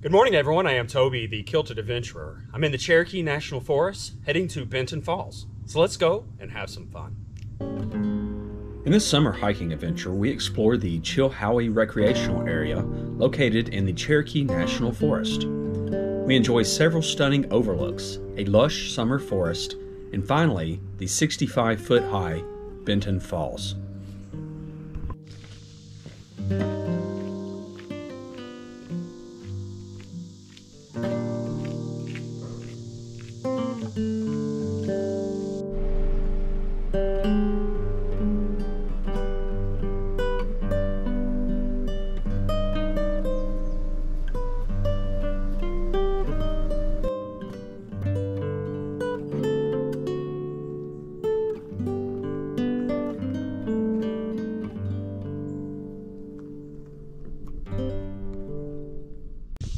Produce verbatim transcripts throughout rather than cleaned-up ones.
Good morning, everyone. I am Toby the Kilted Adventurer. I'm in the Cherokee National Forest heading to Benton Falls. So let's go and have some fun. In this summer hiking adventure, we explore the Chilhowee Recreational Area located in the Cherokee National Forest. We enjoy several stunning overlooks, a lush summer forest, and finally, the sixty-five foot high Benton Falls.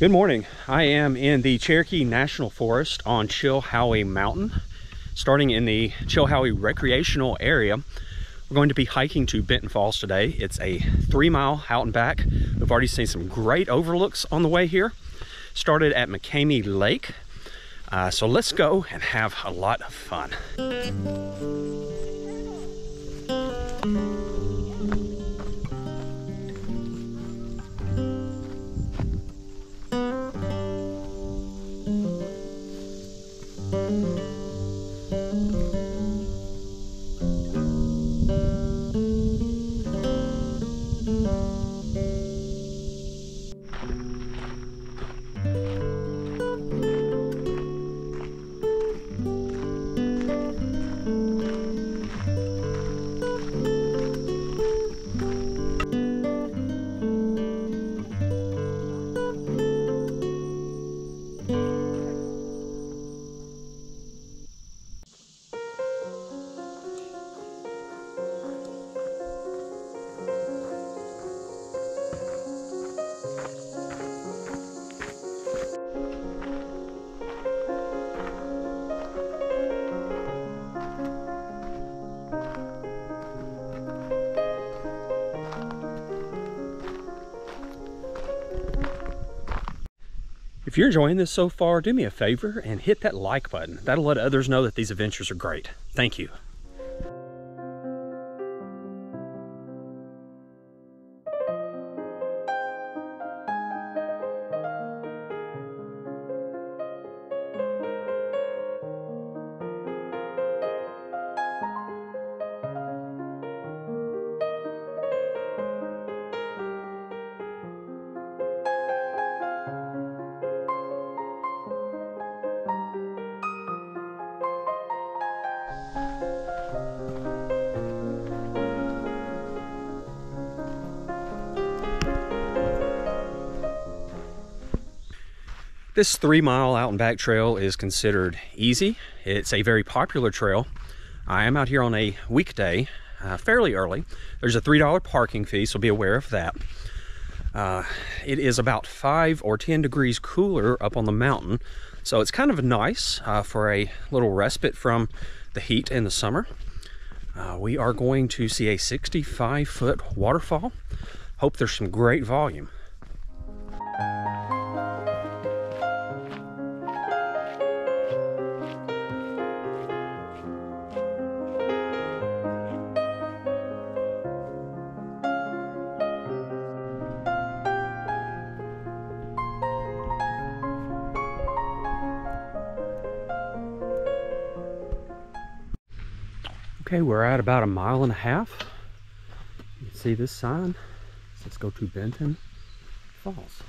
Good morning. I am in the Cherokee National Forest on Chilhowee Mountain. Starting in the Chilhowee Recreational Area, we're going to be hiking to Benton Falls today. It's a three mile out and back. We've already seen some great overlooks on the way here. Started at McCamey Lake. Uh, so let's go and have a lot of fun. If you're enjoying this so far, do me a favor and hit that like button. That'll let others know that these adventures are great. Thank you. This three mile out and back trail is considered easy. It's a very popular trail. I am out here on a weekday, uh, fairly early. There's a three dollar parking fee, so be aware of that. Uh, it is about five or ten degrees cooler up on the mountain, so it's kind of nice uh, for a little respite from the heat in the summer. Uh, we are going to see a sixty-five foot waterfall. Hope there's some great volume. Okay, we're at about a mile and a half. You can see this sign. Let's go to Benton Falls.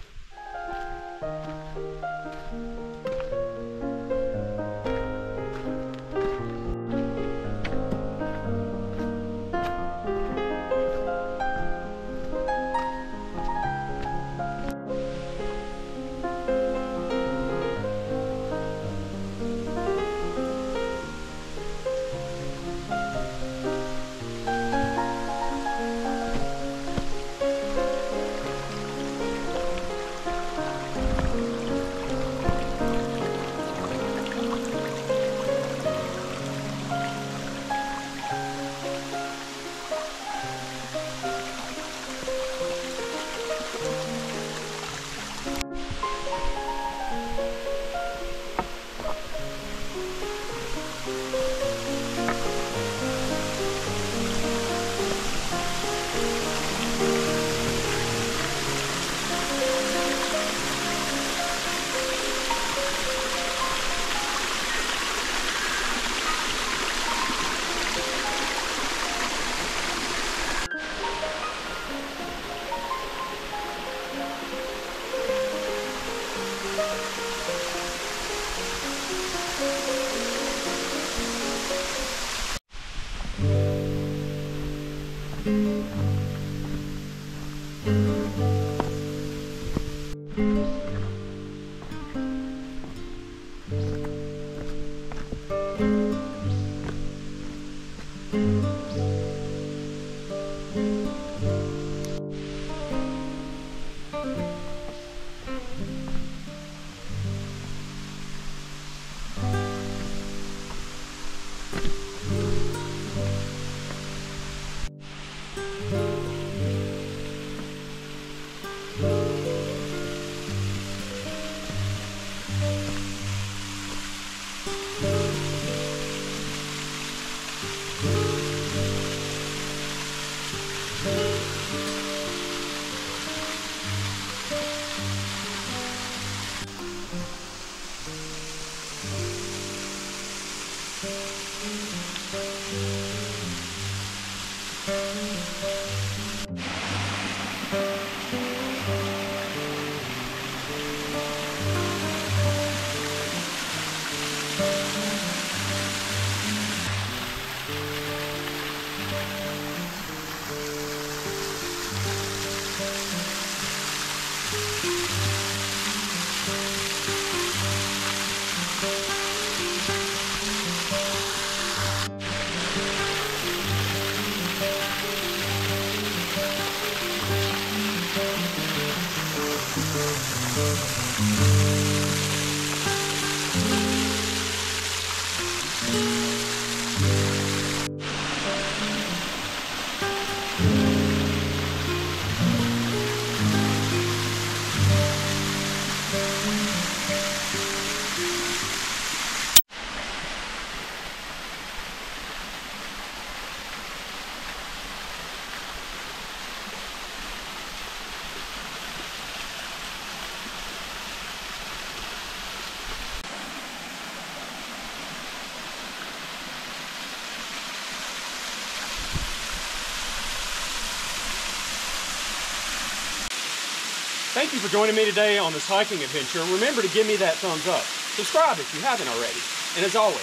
Thank you for joining me today on this hiking adventure. Remember to give me that thumbs up. Subscribe if you haven't already. And as always,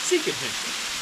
seek adventure.